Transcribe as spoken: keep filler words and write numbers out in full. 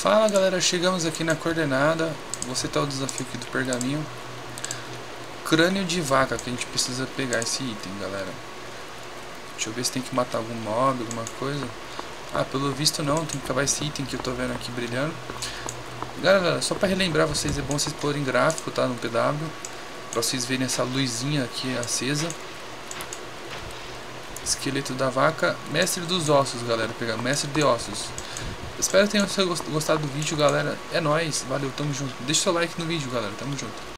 Fala galera, chegamos aqui na coordenada. Vou citar o desafio aqui do pergaminho. Crânio de vaca, que a gente precisa pegar esse item, galera. Deixa eu ver se tem que matar algum mob, alguma coisa. Ah, pelo visto não, tem que acabar esse item que eu tô vendo aqui brilhando. Galera, só para relembrar vocês, é bom vocês porem gráfico, tá, no P W, para vocês verem essa luzinha aqui acesa. Esqueleto da vaca, mestre dos ossos, galera, pegar mestre de ossos. Espero que tenham gostado do vídeo, galera. É nóis, valeu, tamo junto. Deixa o seu like no vídeo, galera, tamo junto.